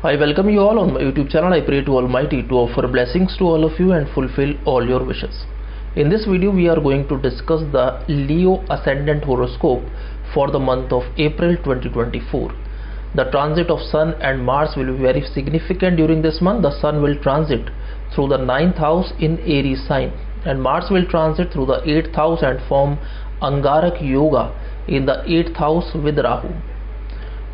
I welcome you all on my YouTube channel. I pray to Almighty to offer blessings to all of you and fulfill all your wishes. In this video we are going to discuss the Leo ascendant horoscope for the month of April 2024. The transit of Sun and Mars will be very significant during this month. The Sun will transit through the 9th house in Aries sign and Mars will transit through the 8th house and form Angarak Yoga in the 8th house with Rahu.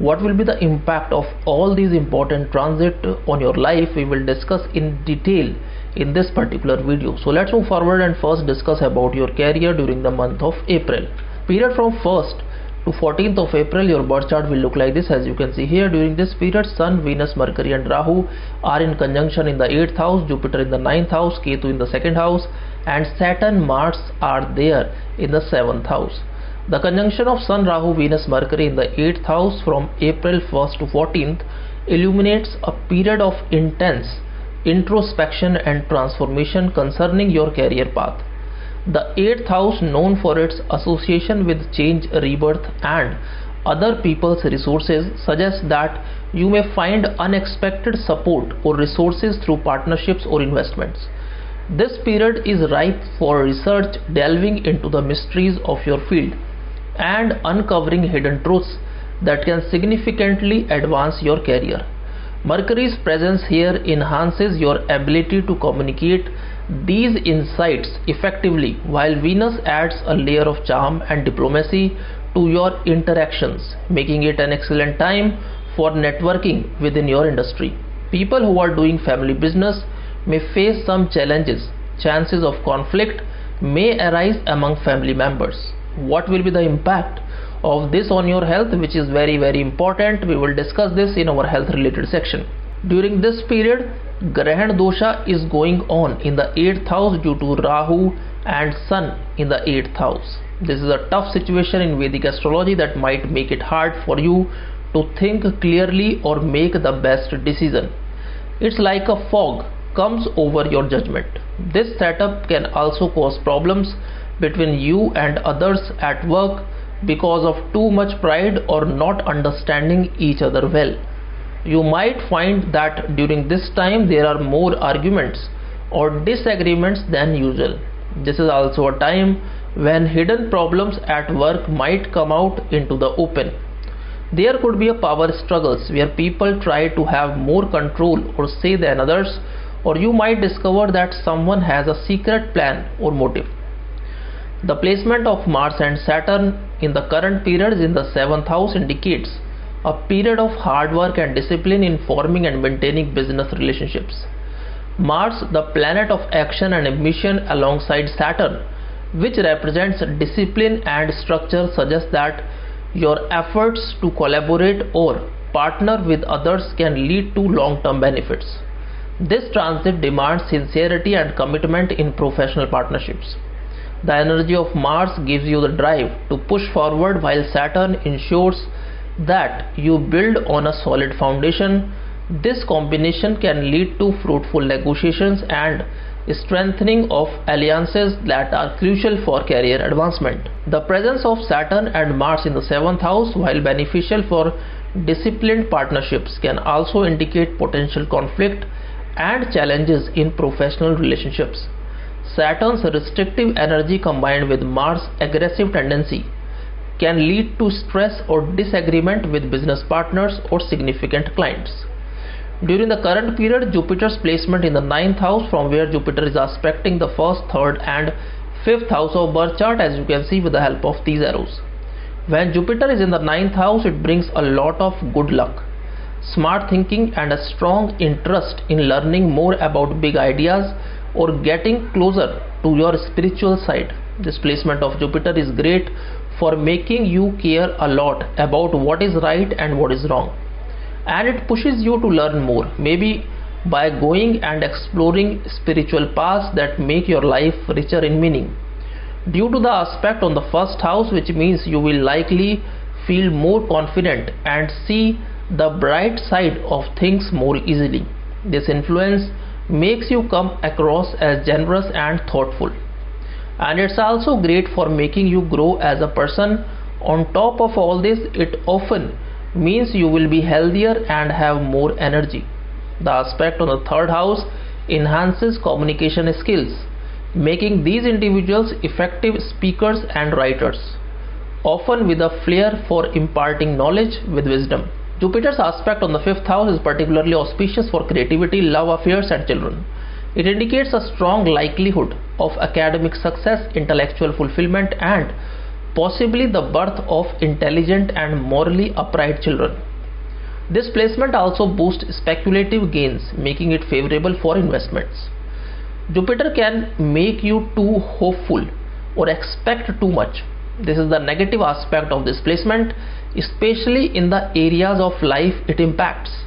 What will be the impact of all these important transit on your life, we will discuss in detail in this particular video. So let's move forward and first discuss about your career during the month of April. Period from 1st to 14th of April your birth chart will look like this. As you can see here, during this period Sun, Venus, Mercury and Rahu are in conjunction in the 8th house, Jupiter in the 9th house, Ketu in the 2nd house and Saturn, Mars are there in the 7th house. The conjunction of Sun, Rahu, Venus, Mercury in the 8th house from April 1st to 14th illuminates a period of intense introspection and transformation concerning your career path. The 8th house, known for its association with change, rebirth and other people's resources, suggests that you may find unexpected support or resources through partnerships or investments. This period is ripe for research, delving into the mysteries of your field and uncovering hidden truths that can significantly advance your career. Mercury's presence here enhances your ability to communicate these insights effectively, while Venus adds a layer of charm and diplomacy to your interactions, making it an excellent time for networking within your industry. People who are doing family business may face some challenges. Chances of conflict may arise among family members. What will be the impact of this on your health, which is very important? We will discuss this in our health related section. During this period grahan dosha is going on in the 8th house due to Rahu and Sun in the 8th house. This is a tough situation in Vedic astrology that might make it hard for you to think clearly or make the best decision. It's like a fog comes over your judgment. This setup can also cause problems between you and others at work because of too much pride or not understanding each other well. You might find that during this time there are more arguments or disagreements than usual. This is also a time when hidden problems at work might come out into the open. There could be a power struggles where people try to have more control or say than others, or you might discover that someone has a secret plan or motive. The placement of Mars and Saturn in the current periods in the 7th house indicates a period of hard work and discipline in forming and maintaining business relationships. Mars, the planet of action and ambition, alongside Saturn, which represents discipline and structure, suggests that your efforts to collaborate or partner with others can lead to long-term benefits. This transit demands sincerity and commitment in professional partnerships. The energy of Mars gives you the drive to push forward, while Saturn ensures that you build on a solid foundation. This combination can lead to fruitful negotiations and strengthening of alliances that are crucial for career advancement. The presence of Saturn and Mars in the 7th house, while beneficial for disciplined partnerships, can also indicate potential conflict and challenges in professional relationships. Saturn's restrictive energy combined with Mars' aggressive tendency can lead to stress or disagreement with business partners or significant clients. During the current period, Jupiter's placement in the 9th house, from where Jupiter is aspecting the 1st, 3rd and 5th house of birth chart, as you can see with the help of these arrows. When Jupiter is in the 9th house, it brings a lot of good luck, smart thinking and a strong interest in learning more about big ideas or getting closer to your spiritual side. This placement of Jupiter is great for making you care a lot about what is right and what is wrong, and it pushes you to learn more, maybe by going and exploring spiritual paths that make your life richer in meaning. Due to the aspect on the 1st house, which means you will likely feel more confident and see the bright side of things more easily. This influence makes you come across as generous and thoughtful, and it's also great for making you grow as a person. On top of all this, it often means you will be healthier and have more energy. The aspect on the third house enhances communication skills, making these individuals effective speakers and writers, often with a flair for imparting knowledge with wisdom. Jupiter's aspect on the fifth house is particularly auspicious for creativity, love affairs and children. It indicates a strong likelihood of academic success, intellectual fulfillment and possibly the birth of intelligent and morally upright children. This placement also boosts speculative gains, making it favorable for investments. Jupiter can make you too hopeful or expect too much. This is the negative aspect of this placement, especially in the areas of life it impacts.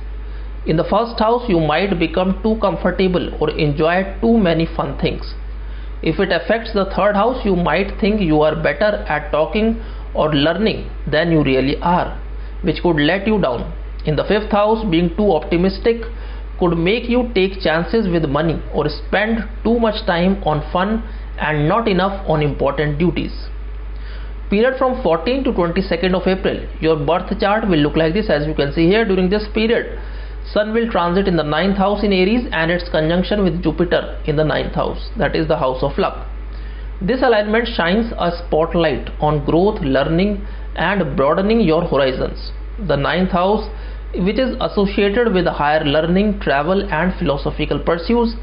In the first house, you might become too comfortable or enjoy too many fun things. If it affects the third house, you might think you are better at talking or learning than you really are, which could let you down. In the fifth house, being too optimistic could make you take chances with money or spend too much time on fun and not enough on important duties. Period from 14 to 22nd of April, your birth chart will look like this. As you can see here, during this period, Sun will transit in the 9th house in Aries and its conjunction with Jupiter in the 9th house, that is the house of luck. This alignment shines a spotlight on growth, learning and broadening your horizons. The 9th house, which is associated with higher learning, travel and philosophical pursuits,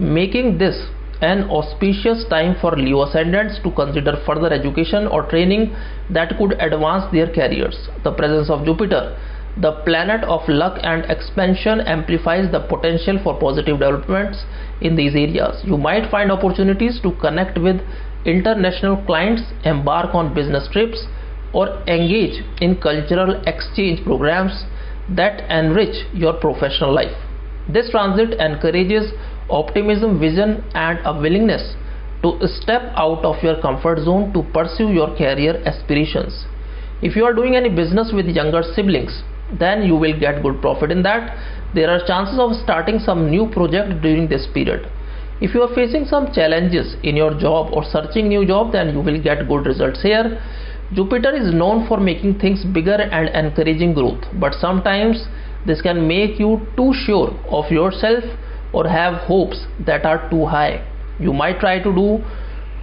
making this an auspicious time for Leo ascendants to consider further education or training that could advance their careers. The presence of Jupiter, the planet of luck and expansion, amplifies the potential for positive developments in these areas. You might find opportunities to connect with international clients, embark on business trips or engage in cultural exchange programs that enrich your professional life. This transit encourages optimism, vision and a willingness to step out of your comfort zone to pursue your career aspirations. If you are doing any business with younger siblings, then you will get good profit in that. There are chances of starting some new project during this period. If you are facing some challenges in your job or searching new job, then you will get good results here. Jupiter is known for making things bigger and encouraging growth, but sometimes this can make you too sure of yourself or have hopes that are too high. You might try to do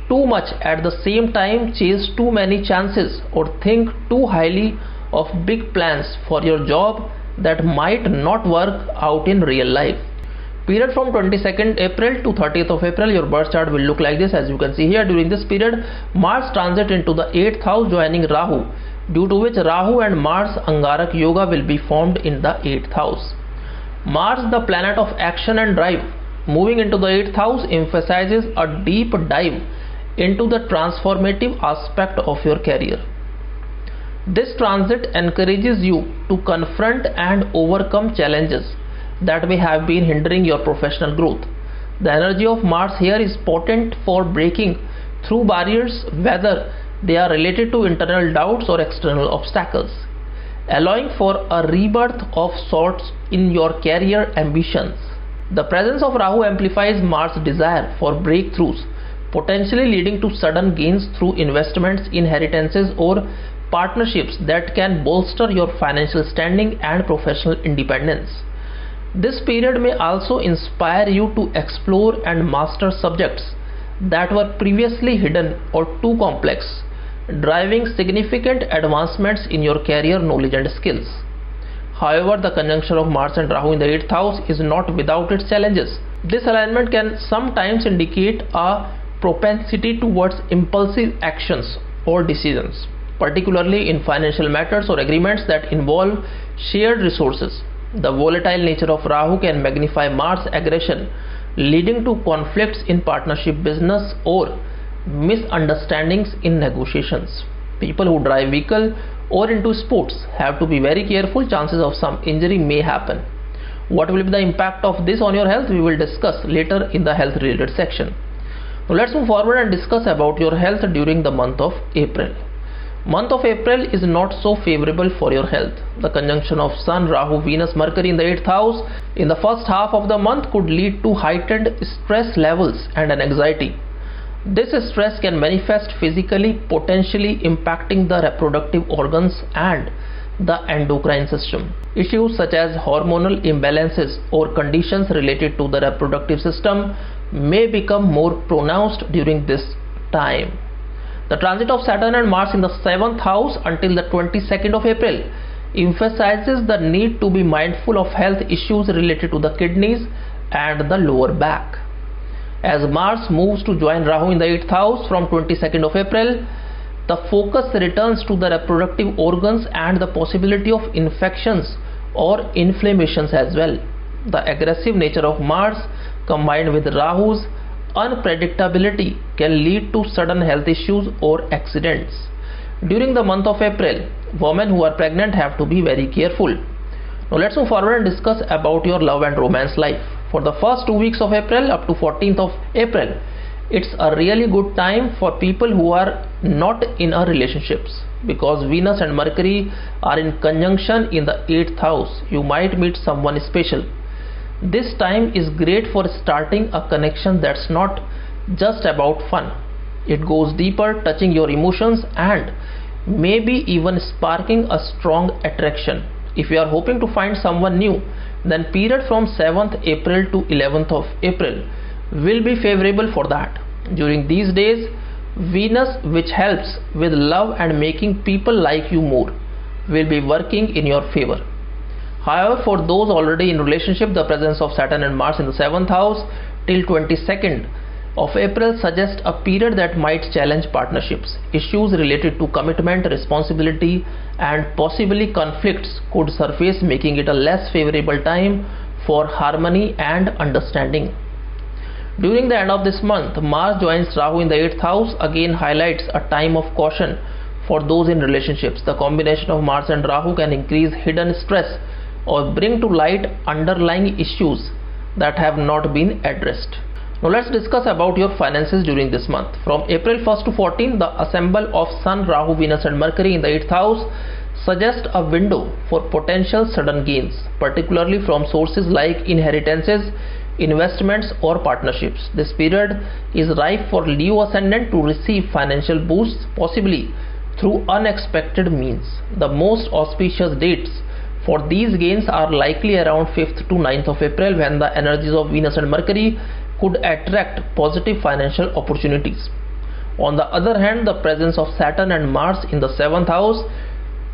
too much at the same time, chase too many chances or think too highly of big plans for your job that might not work out in real life. Period from 22nd April to 30th of April, your birth chart will look like this. As you can see here, during this period, Mars transit into the 8th house joining Rahu, due to which Rahu and Mars Angarak Yoga will be formed in the 8th house. Mars, the planet of action and drive, moving into the 8th house emphasizes a deep dive into the transformative aspect of your career. This transit encourages you to confront and overcome challenges that may have been hindering your professional growth. The energy of Mars here is potent for breaking through barriers, whether they are related to internal doubts or external obstacles, allowing for a rebirth of sorts in your career ambitions. The presence of Rahu amplifies Mars' desire for breakthroughs, potentially leading to sudden gains through investments, inheritances or partnerships that can bolster your financial standing and professional independence. This period may also inspire you to explore and master subjects that were previously hidden or too complex, driving significant advancements in your career, knowledge and skills. However, the conjunction of Mars and Rahu in the 8th house is not without its challenges. This alignment can sometimes indicate a propensity towards impulsive actions or decisions, particularly in financial matters or agreements that involve shared resources. The volatile nature of Rahu can magnify Mars' aggression, leading to conflicts in partnership business or misunderstandings in negotiations. People who drive vehicle or into sports have to be very careful. Chances of some injury may happen. What will be the impact of this on your health? We will discuss later in the health related section. Now let's move forward and discuss about your health during the month of April. Month of April is not so favorable for your health. The conjunction of Sun, Rahu, Venus, Mercury in the 8th house in the first half of the month could lead to heightened stress levels and an anxiety. This stress can manifest physically, potentially impacting the reproductive organs and the endocrine system. Issues such as hormonal imbalances or conditions related to the reproductive system may become more pronounced during this time. The transit of Saturn and Mars in the 7th house until the 22nd of April emphasizes the need to be mindful of health issues related to the kidneys and the lower back. As Mars moves to join Rahu in the 8th house from 22nd of April, the focus returns to the reproductive organs and the possibility of infections or inflammations as well. The aggressive nature of Mars combined with Rahu's unpredictability can lead to sudden health issues or accidents. During the month of April, women who are pregnant have to be very careful. Now let's move forward and discuss about your love and romance life. For the first 2 weeks of April up to 14th of April, it's a really good time for people who are not in a relationships, because Venus and Mercury are in conjunction in the 8th house. You might meet someone special. This time is great for starting a connection that's not just about fun. It goes deeper, touching your emotions and maybe even sparking a strong attraction. If you are hoping to find someone new, then period from 7th April to 11th of April will be favorable for that. During these days, Venus, which helps with love and making people like you more, will be working in your favor. However, for those already in relationship, the presence of Saturn and Mars in the 7th house till 22nd of April suggests a period that might challenge partnerships. Issues related to commitment, responsibility and possibly conflicts could surface, making it a less favorable time for harmony and understanding. During the end of this month, Mars joins Rahu in the 8th house, again highlights a time of caution for those in relationships. The combination of Mars and Rahu can increase hidden stress or bring to light underlying issues that have not been addressed. Now let's discuss about your finances during this month. From April 1st to 14th, the assemble of Sun, Rahu, Venus and Mercury in the 8th house suggests a window for potential sudden gains, particularly from sources like inheritances, investments or partnerships. This period is ripe for Leo ascendant to receive financial boosts, possibly through unexpected means. The most auspicious dates for these gains are likely around 5th to 9th of April, when the energies of Venus and Mercury could attract positive financial opportunities. On the other hand, the presence of Saturn and Mars in the 7th house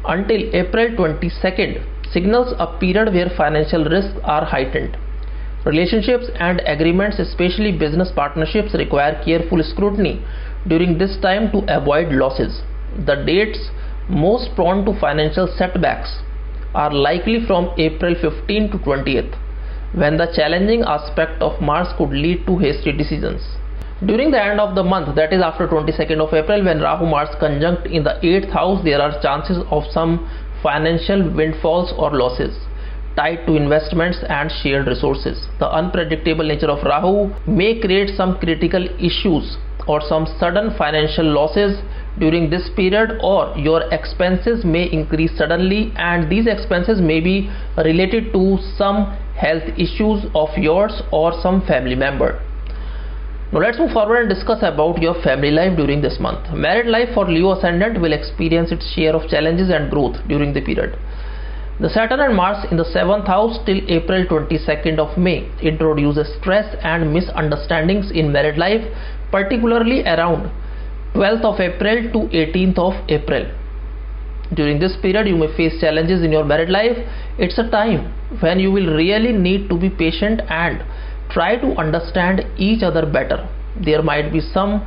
until April 22nd signals a period where financial risks are heightened. Relationships and agreements, especially business partnerships, require careful scrutiny during this time to avoid losses. The dates most prone to financial setbacks are likely from April 15 to 20th, when the challenging aspect of Mars could lead to hasty decisions. During the end of the month, that is after 22nd of April, when Rahu Mars conjunct in the 8th house, there are chances of some financial windfalls or losses tied to investments and shared resources. The unpredictable nature of Rahu may create some critical issues or some sudden financial losses during this period, or your expenses may increase suddenly, and these expenses may be related to some health issues of yours or some family member. Now let's move forward and discuss about your family life during this month. Married life for Leo ascendant will experience its share of challenges and growth during the period. The Saturn and Mars in the 7th house till April 22nd of May introduces stress and misunderstandings in married life, particularly around 12th of April to 18th of April. During this period, you may face challenges in your married life. It's a time when you will really need to be patient and try to understand each other better. There might be some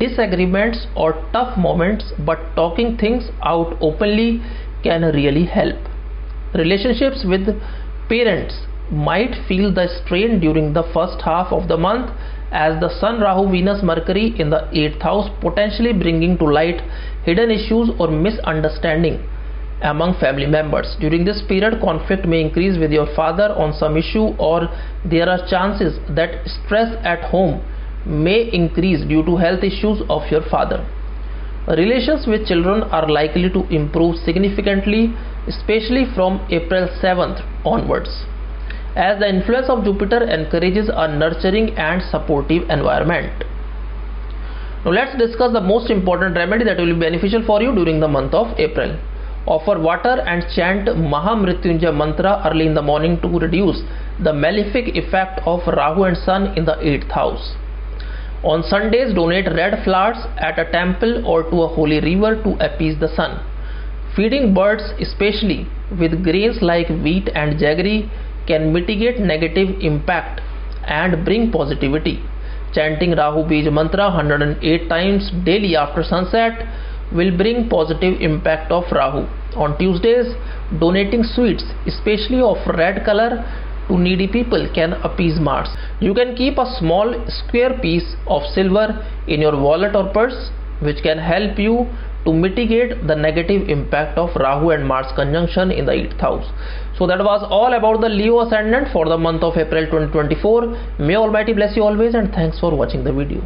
disagreements or tough moments, but talking things out openly can really help. Relationships with parents might feel the strain during the first half of the month, as the Sun, Rahu, Venus, Mercury in the 8th house potentially bringing to light hidden issues or misunderstanding among family members. During this period, conflict may increase with your father on some issue, or there are chances that stress at home may increase due to health issues of your father. Relations with children are likely to improve significantly, especially from April 7th onwards, as the influence of Jupiter encourages a nurturing and supportive environment. Now let's discuss the most important remedy that will be beneficial for you during the month of April. offer water and chant Mahamritunjaya mantra early in the morning to reduce the malefic effect of Rahu and Sun in the 8th house. On Sundays, donate red flowers at a temple or to a holy river to appease the sun. Feeding birds, especially with grains like wheat and jaggery, can mitigate negative impact and bring positivity. Chanting Rahu bij mantra 108 times daily after sunset will bring positive impact of Rahu. On Tuesdays, donating sweets, especially of red color, to needy people can appease Mars. You can keep a small square piece of silver in your wallet or purse, which can help you to mitigate the negative impact of Rahu and Mars conjunction in the 8th house. So that was all about the Leo ascendant for the month of April 2024. May Almighty bless you always, and thanks for watching the video.